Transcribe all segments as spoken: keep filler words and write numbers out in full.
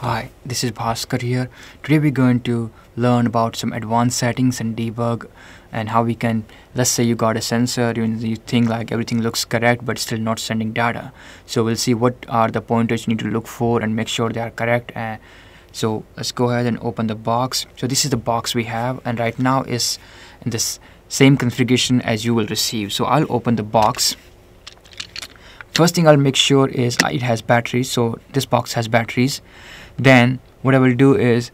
Hi, this is Bhaskar here. Today we're going to learn about some advanced settings and debug and how we can, let's say you got a sensor, you, you think like everything looks correct but still not sending data. So we'll see what are the pointers you need to look for and make sure they are correct. And so let's go ahead and open the box. So this is the box we have, and right now is in this same configuration as you will receive. So I'll open the box. First thing I'll make sure is it has batteries, so this box has batteries. Then what I will do is,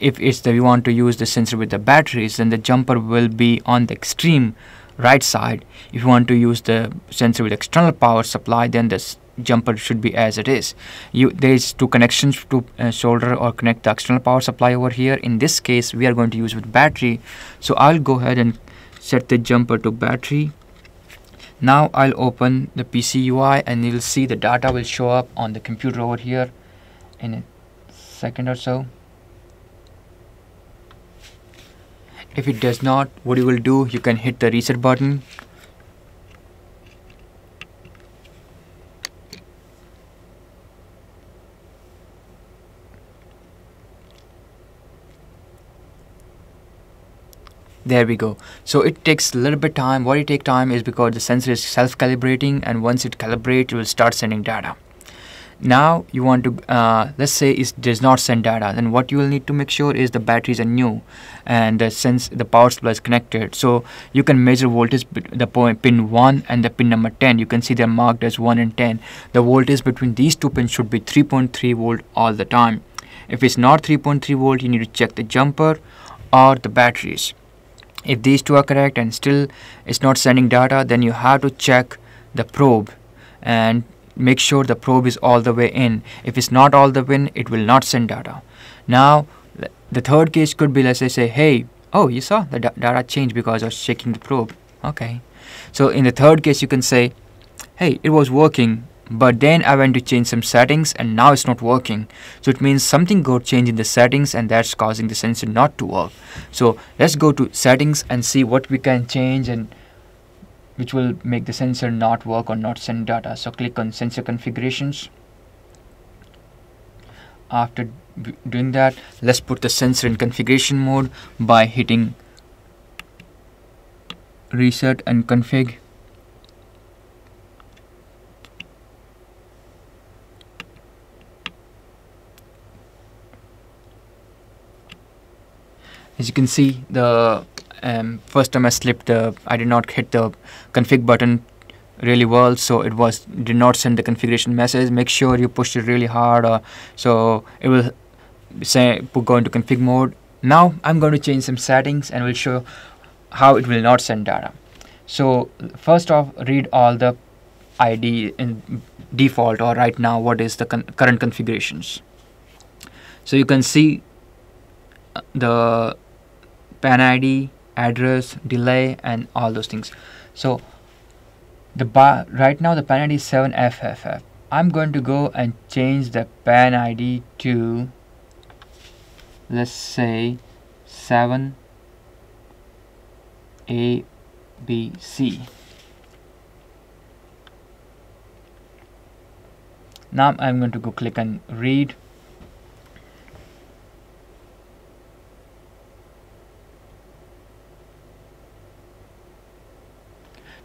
if it's that we want to use the sensor with the batteries, then the jumper will be on the extreme right side. If you want to use the sensor with external power supply, then this jumper should be as it is. You, there's two connections to uh, solder or connect the external power supply over here. In this case, we are going to use with battery. So I'll go ahead and set the jumper to battery. Now I'll open the P C U I and you'll see the data will show up on the computer over here in a second or so. If it does not, what you will do, you can hit the reset button. There we go. So it takes a little bit time. What it takes time is because the sensor is self-calibrating, and once it calibrates, it will start sending data. Now you want to, uh, let's say it does not send data, then what you will need to make sure is the batteries are new and the sense the power supply is connected. So you can measure voltage, the point pin one and the pin number ten. You can see they're marked as one and ten. The voltage between these two pins should be three point three volt all the time. If it's not three point three volt, you need to check the jumper or the batteries. If these two are correct and still it's not sending data, then you have to check the probe and make sure the probe is all the way in. If it's not all the way in, it will not send data. Now, the third case could be, let's say, say hey, oh, you saw the data change because I was checking the probe. Okay. So in the third case, you can say, hey, it was working, but then I went to change some settings and now it's not working. So it means something got changed in the settings and that's causing the sensor not to work. So let's go to settings and see what we can change and which will make the sensor not work or not send data. So click on sensor configurations. After doing that, let's put the sensor in configuration mode by hitting reset and config. As you can see, the um, first time I slipped, uh, I did not hit the config button really well, so it was did not send the configuration message. Make sure you push it really hard, uh, so it will say go into config mode. Now I'm going to change some settings and will show how it will not send data. So first off, read all the I D in default or right now what is the con current configurations. So you can see the PAN I D, address, delay, and all those things. So the bar right now the PAN I D is seven F F F. I'm going to go and change the PAN I D to, let's say, seven A B C. Now I'm going to go click and read.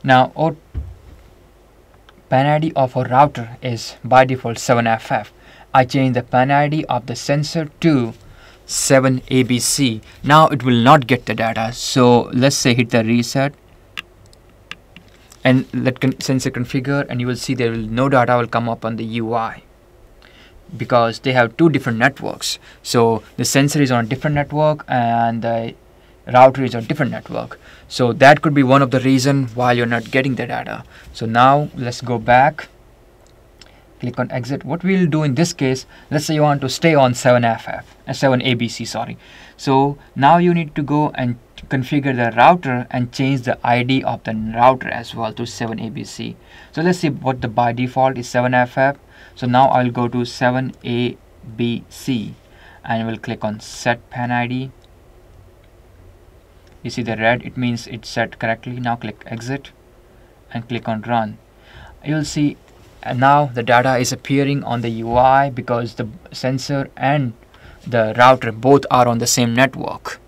Now, our PAN I D of our router is by default seven F F. I change the PAN I D of the sensor to seven A B C. Now it will not get the data. So let's say hit the reset and let con sensor configure, and you will see there will no data will come up on the U I because they have two different networks. So the sensor is on a different network and the router is on different network, so that could be one of the reason why you're not getting the data. So now let's go back, click on exit. What we'll do in this case, let's say you want to stay on seven F F, uh, seven A B C, sorry. So now you need to go and configure the router and change the I D of the router as well to seven A B C. So let's see what the by default is seven F F. So now I'll go to seven A B C and we'll click on set PAN I D. You see the red, it means it's set correctly. Now click exit and click on run. You'll see and now the data is appearing on the U I because the sensor and the router both are on the same network.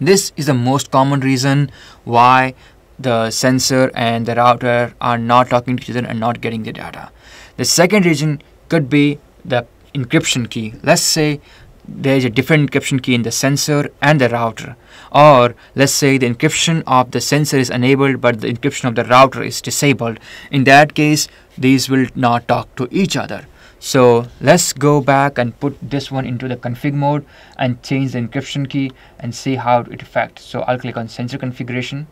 This is the most common reason why the sensor and the router are not talking to each other and not getting the data. The second reason could be the encryption key. Let's say there is a different encryption key in the sensor and the router, or let's say the encryption of the sensor is enabled but the encryption of the router is disabled. In that case, these will not talk to each other. So let's go back and put this one into the config mode and change the encryption key and see how it affects. So I'll click on sensor configuration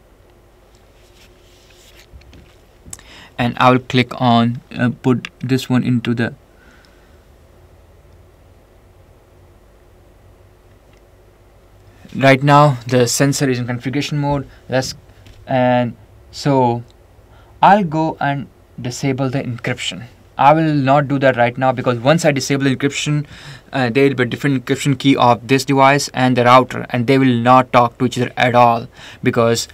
and I will click on uh, put this one into the right now the sensor is in configuration mode. Let's and so I'll go and disable the encryption. I will not do that right now because once I disable the encryption, uh, there will be a different encryption key of this device and the router, and they will not talk to each other at all because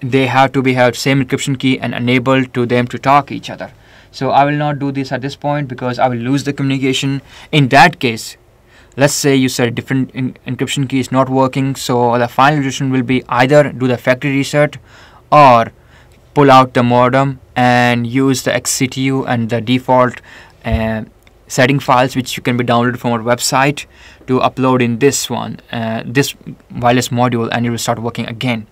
they have to be have same encryption key and enabled to them to talk to each other. So I will not do this at this point because I will lose the communication. In that case, let's say you said different in encryption key is not working, so the final solution will be either do the factory reset or pull out the modem and use the X C T U and the default uh, setting files, which you can be downloaded from our website, to upload in this one, uh, this wireless module, and it will start working again.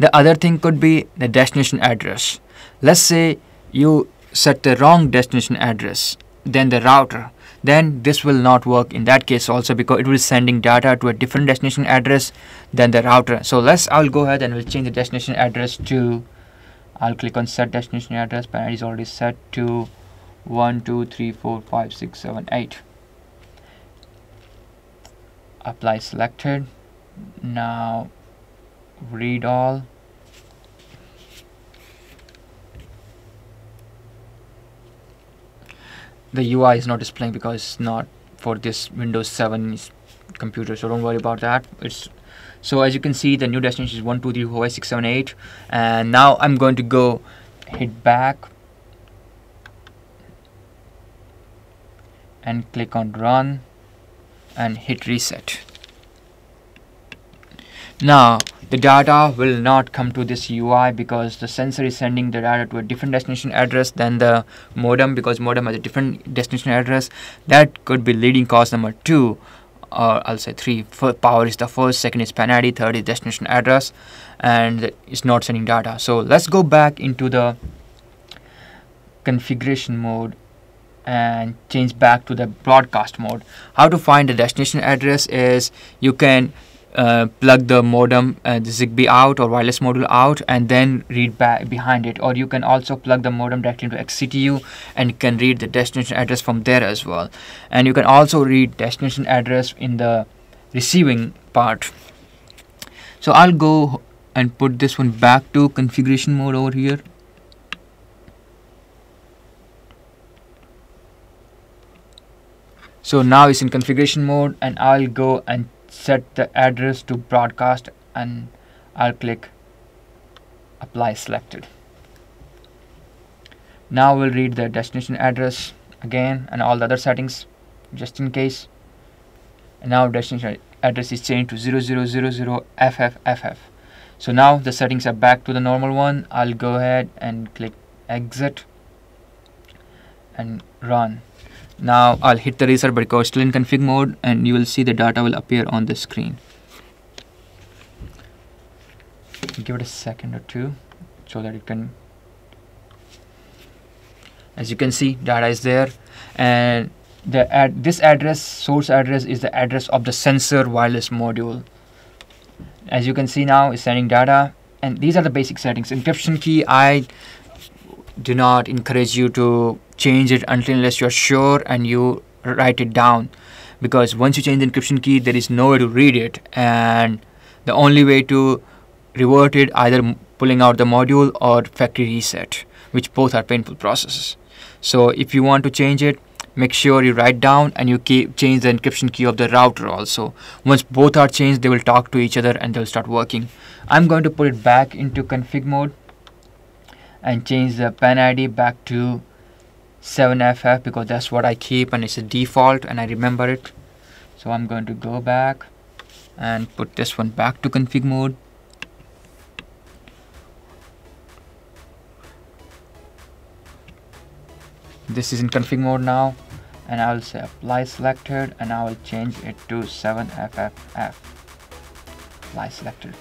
The other thing could be the destination address. Let's say you set the wrong destination address, then the router, then this will not work in that case also because it will be sending data to a different destination address than the router. So let's, I'll go ahead and we'll change the destination address to, I'll click on set destination address, P A N I D is already set to one two three four five six seven eight. Apply selected. Now read all. The U I is not displaying because it's not for this Windows seven computer, so don't worry about that. It's so as you can see, the new destination is one two three four five six seven eight, and now I'm going to go hit back and click on run and hit reset. Now the data will not come to this U I because the sensor is sending the data to a different destination address than the modem, because modem has a different destination address. That could be leading cause number two, or I'll say three. For power is the first, second is P A N I D, third is destination address, and it's not sending data. So let's go back into the configuration mode and change back to the broadcast mode. How to find the destination address is you can Uh, plug the modem, uh, the Zigbee out or wireless module out, and then read back behind it, or you can also plug the modem directly into X C T U and can read the destination address from there as well. And you can also read destination address in the receiving part. So I'll go and put this one back to configuration mode over here. So now it's in configuration mode, and I'll go and set the address to broadcast, and I'll click apply selected. Now we'll read the destination address again and all the other settings just in case. And now destination address is changed to zero zero zero zero F F F F. So now the settings are back to the normal one. I'll go ahead and click exit and run. Now I'll hit the reset, but because it's still in config mode, and you will see the data will appear on the screen. Give it a second or two so that it can. As you can see, data is there, and the ad this address, source address, is the address of the sensor wireless module. As you can see now, it's sending data, and these are the basic settings. Encryption key, I do not encourage you to change it until unless you're sure and you write it down, because once you change the encryption key, there is no way to read it, and the only way to revert it either pulling out the module or factory reset, which both are painful processes. So if you want to change it, make sure you write down and you keep change the encryption key of the router also. Once both are changed, they will talk to each other and they'll start working. I'm going to put it back into config mode and change the P A N I D back to seven F F because that's what I keep and it's a default and I remember it. So I'm going to go back and put this one back to config mode. This is in config mode now, and I will say apply selected, and I will change it to seven F F F, apply selected.